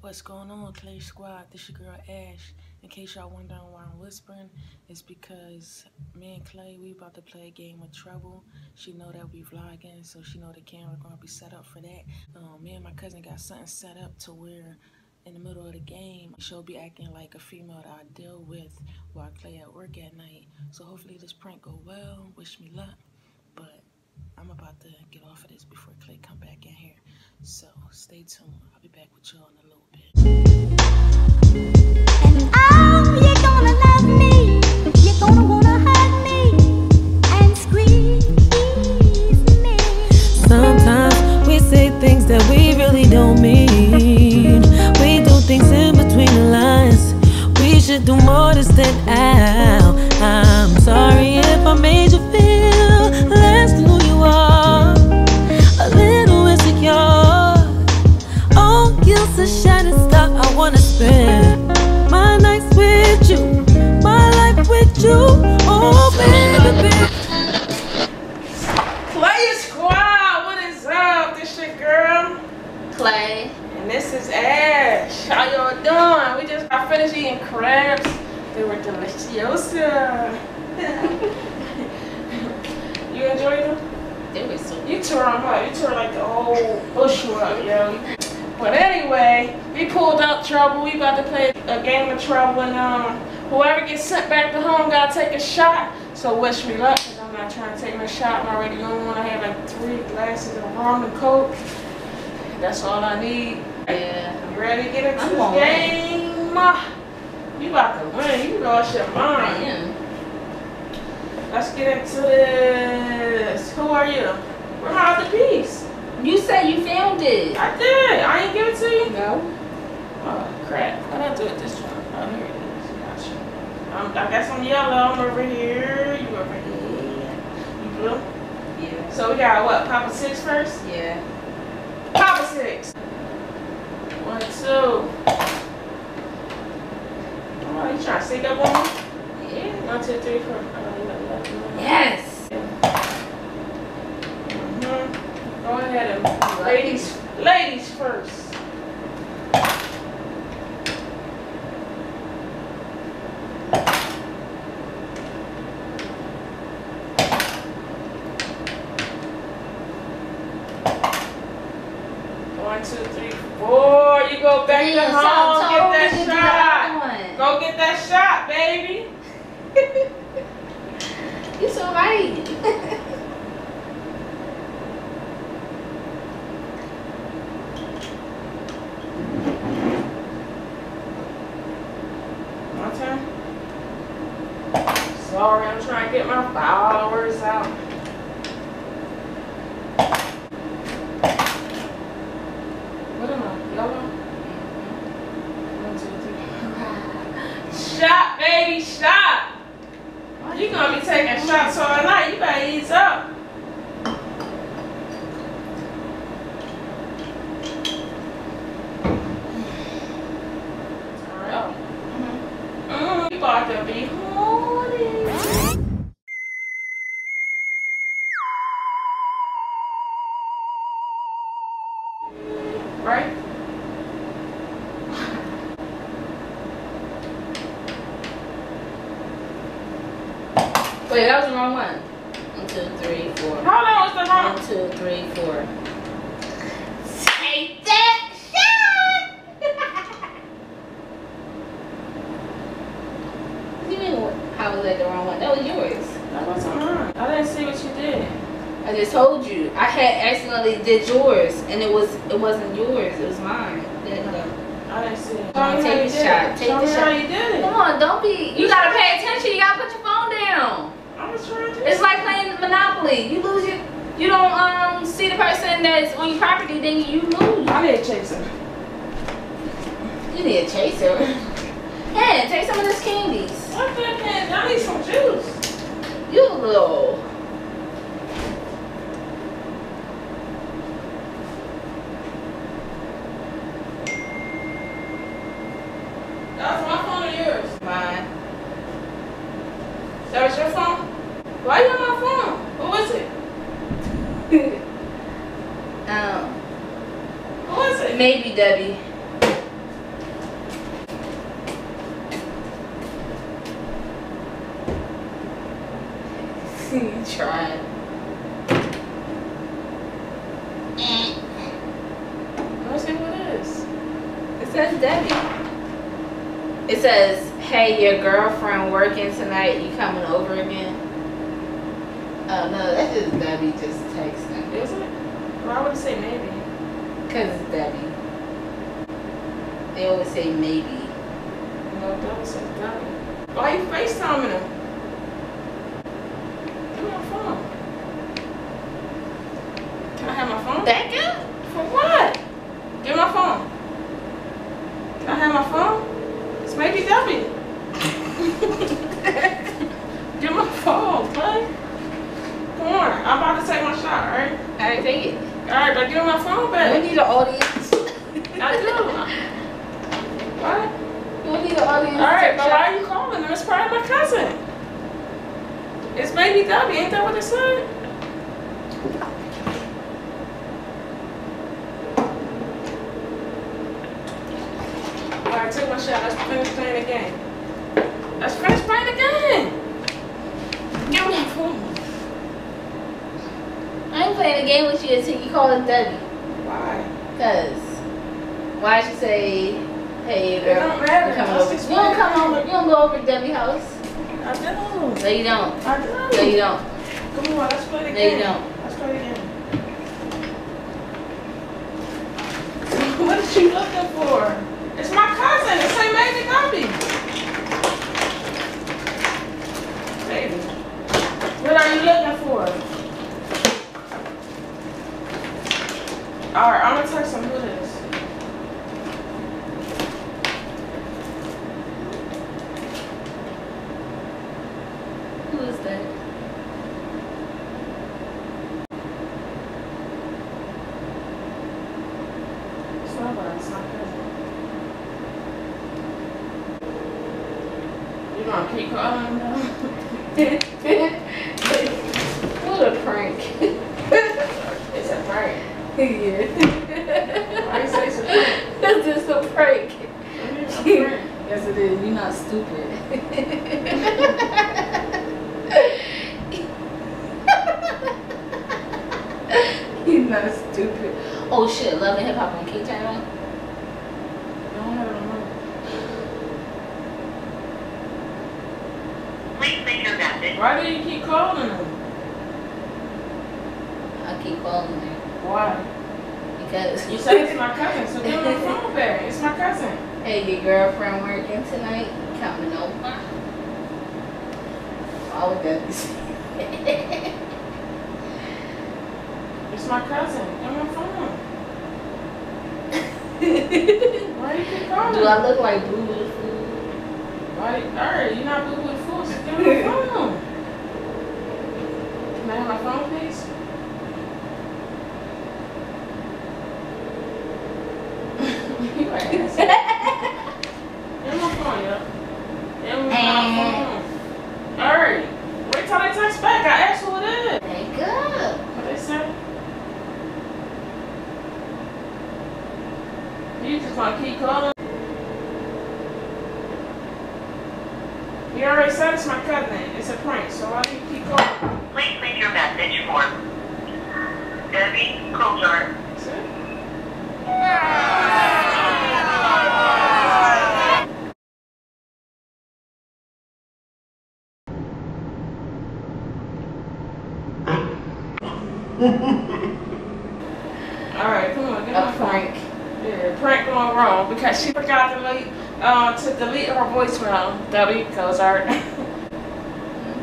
What's going on, Clay Squad? This your girl Ash. In case y'all wondering why I'm whispering, it's because me and Clay, we about to play a game of Trouble. She know that we vlogging, so she know the camera gonna be set up for that. Me and my cousin got something set up to where in the middle of the game, she'll be acting like a female that I deal with while Clay at work at night. So hopefully this prank go well. Wish me luck. But I'm about to get off of this before Clay come back in here. So stay tuned. I'll be back with y'all in a little bit. And oh, you're gonna love me. You're gonna wanna hug me and squeeze me. Sometimes we say things that we really don't mean. We do things in between the lines. We should do more to stand out. I'm sorry if I made you feel less than who you are. A little insecure. You're a shining star, I wanna spend my nights with you, my life with you. Oh, baby. Clay Squad, what is up? This your girl, Clay. And this is Ash. How y'all doing? We just got finished eating crabs. They were deliciosa. You enjoyed them? They were so good. You tore them up. You tore like the whole bushel up, yo. But anyway, we pulled up Trouble. We about to play a game of Trouble, and whoever gets sent back to home gotta take a shot. So wish me luck, cause I'm not trying to take no shot. I'm already going on. I had like 3 glasses of rum and coke. That's all I need. Yeah. You ready to get into this game? You about to win. You lost your mind. Yeah. Let's get into this. Who are you? Where's my other piece? You said you found it. I did. I ain't give it to you. No. Oh, crap. Why did I do it this time? Oh, here it is. Gotcha. I got some yellow. I'm over here. You over here. You blue? Yeah. So we got what? Papa 6 first? Yeah. Papa 6. 1, 2. Oh, you trying to sneak up on me? Yeah. 1, 2, 3, 4. Oh, yes. Mm-hmm. Go ahead and ladies first. Wait, that was the wrong one. 1, 2, 3, 4. How long was the wrong? 1, 2, 3, 4. Take that shot! What do you mean, how was that the wrong one? That was yours. That wasn't mine. I didn't see what you did. I just told you. I had accidentally did yours, and it wasn't yours. It was mine. I didn't see it. Take the shot. Take the shot. How you did it. Come on, don't be. You gotta pay attention. You gotta put your phone down. It's like playing Monopoly. You lose your, you don't see the person that's on your property, then you lose. I need a chaser. You need a chaser. Yeah, take some of this candies. I need some juice. You a little. That's my phone or yours? Mine. That was your phone? Why you on my phone? Who is it? Who is it? Maybe Debbie. see you trying. Let's see what it is. It says Debbie. It says, hey, your girlfriend working tonight. You coming over again? Oh, no, that's just Debbie just texting. Is it? Well, I would say maybe. Because it's Debbie. They always say maybe. No, Debbie says Debbie. Why are you FaceTiming him? Give me my phone. Can I have my phone? Thank you. For what? Give me my phone. Can I have my phone? It's maybe Debbie. Give me my phone, bud. Come on. I'm about to take my shot, alright? Alright, take it. Alright, but give me my phone back. We need an audience. I do. What? We'll need an audience. Alright, but why are you calling them? It's probably my cousin. It's baby Debbie. Ain't that what it said? Alright, take my shot. Let's finish playing the game. Let's finish playing the game. Give me my phone. I ain't playing a game with you until you call it Debbie. Why? Because why'd you say, hey, girl, it don't matter. You don't come over. You don't go over to Debbie's house. I do. No, you don't. I do. No, you don't. Come on, let's play the game. No, you don't. Let's play the game. What is you looking for? It's my cousin. It's like Baby Debbie. Baby, what are you looking for? Alright, I'm gonna text him who it is. Who is that? It's not bad, it's not good. You're gonna keep calling now? What a prank. It's a prank. Yeah. Why you say it's a prank? That's just a prank. It's a prank. Yes, it is. You're not stupid. You're not stupid. Oh shit, Love and Hip Hop on K Channel. I don't have it on mine. Please leave your message. Why do you keep calling him? I keep calling him. Why? Because you said it's my cousin, so give me the phone back. It's my cousin. Hey, your girlfriend working tonight? Coming over? All of that. It's my cousin. Give me my phone. Why you keep calling? Do I look like Boo with food? Why? Alright, you're not Boo with food, so give me my phone. Can I have my phone, please? You just want to keep calling. You already said it's my cousin. It's a prank, so why do you keep calling? Please leave your message for Debbie Cozart. Alright, come on, get a prank. Yeah, prank going wrong because she forgot to delete her voicemail. Debbie Cozart.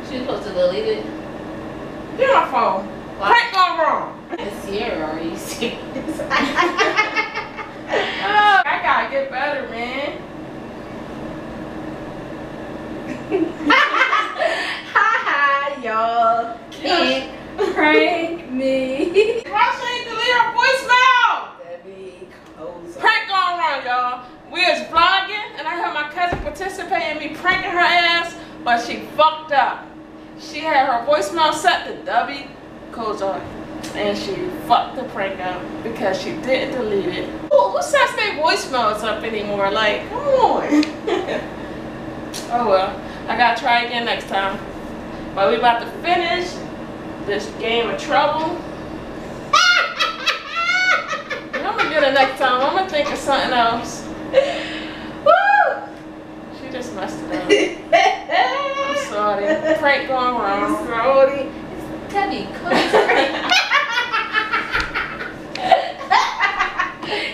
She's supposed to delete it. Get my phone. What? Prank going wrong. It's Sierra. Are you serious? Oh, I gotta get better, man. Ha ha, y'all can't prank me. Why should you delete her voicemail? Prank going wrong, y'all. We was vlogging, and I heard my cousin participating in me pranking her ass, but she fucked up. She had her voicemail set to Debbie Cozart, and she fucked the prank up because she didn't delete it. Who sets their voicemails up anymore? Like, come on. Oh well, I gotta try again next time. But we about to finish this game of trouble. And I'm gonna get it next time. I'm gonna think of something else. Woo! She just messed it up. I'm sorry. Prank going wrong. Sorry. It's Debbie Cozart.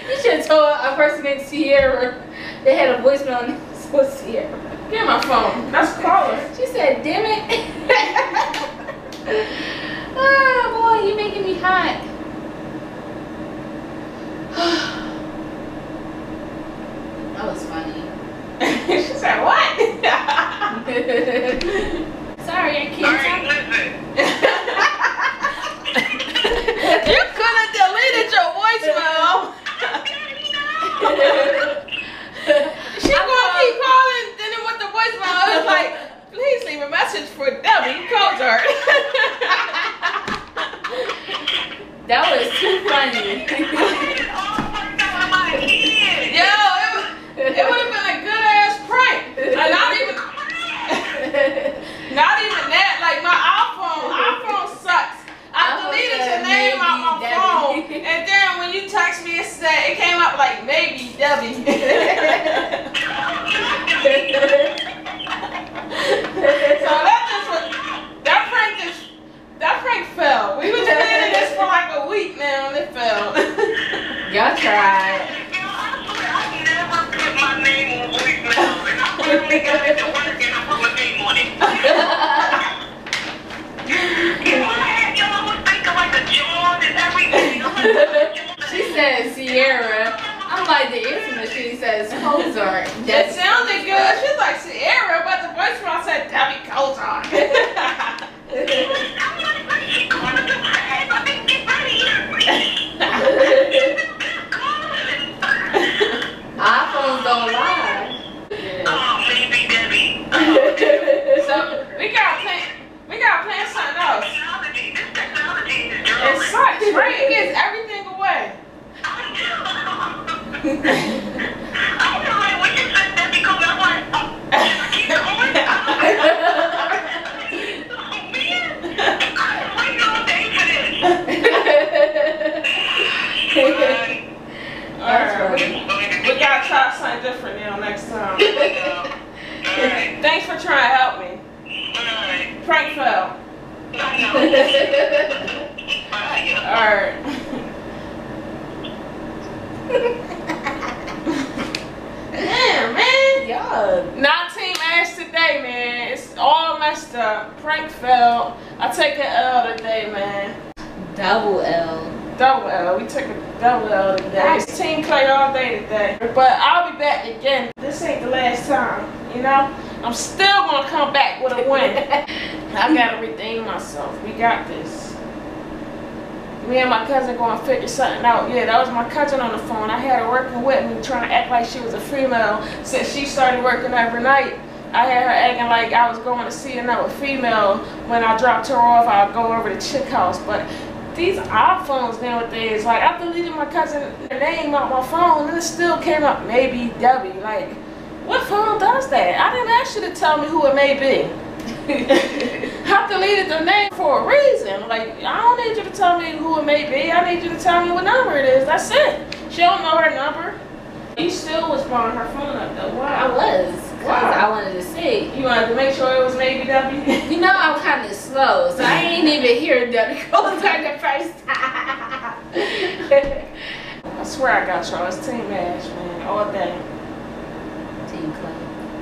You should have told a person named Sierra. They had a voicemail and it was Sierra. Get my phone. That's Carla. She said, damn it. Oh boy, you're making me hot. That was funny. She said, what? Sorry, I can't. All right, listen. You could have deleted your voicemail. She gonna keep calling, and then with the voicemail, I was like, please leave a message for Debbie Cozart. That was too funny. Oh my god, my head. Yo, it would have been a good ass prank. Not even that, like my iPhone sucks. I deleted your name out my phone, and then when you text me, it came up like maybe Debbie. So that prank fell. We were planning this for like a week now, and it fell. Y'all tried. I never put my name on voicemail, and I finally got it to work, and I put my name on it. In my head, y'all was thinking like a John and everything. She said Sierra. I'm like, the answer machine says Cozart. That sounded good. She's like Sierra, but the voicemail said Debbie Cozart. iPhones don't lie. Yes. Oh, baby Debbie. So we gotta plan something else. This technology is drawing. It sucks, right? It gets everything away. I know, I wish it said that because I want keep going. Oh man, I was waiting all day for this. Alright, we gotta try something different now next time. Alright. Thanks for trying to help me. Alright. Prank fell. Alright. Damn, man. Yeah. Not team ass today, man. It's all messed up. Prank fell. I take an L today, man. Double L. We took a double L today. It's team play all day today. But I'll be back again. This ain't the last time, you know? I'm still gonna come back with a win. I gotta redeem myself. We got this. Me and my cousin going to figure something out. Yeah, that was my cousin on the phone. I had her working with me, trying to act like she was a female. Since she started working overnight, I had her acting like I was going to see another female. When I dropped her off, I would go over to Chick House. But these iPhones nowadays, like, I deleted my cousin's name on my phone, and it still came up, maybe Debbie. Like, what phone does that? I didn't ask you to tell me who it may be. I deleted their name for a reason. Like, I don't need you to tell me who it may be. I need you to tell me what number it is. That's it. She don't know her number. You still was blowing her phone up though. Wow. I was. Wow. I wanted to see. You wanted to make sure it was maybe Debbie? You know I'm kind of slow, so I ain't even hearing Debbie Cozart the first time. I swear I got y'all. It's team ash, man. All day. Team club.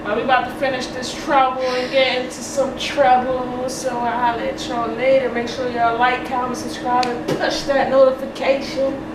Well, we about to finish this trouble and get into some trouble, so I'll holler at y'all later. Make sure y'all like, comment, subscribe, and push that notification.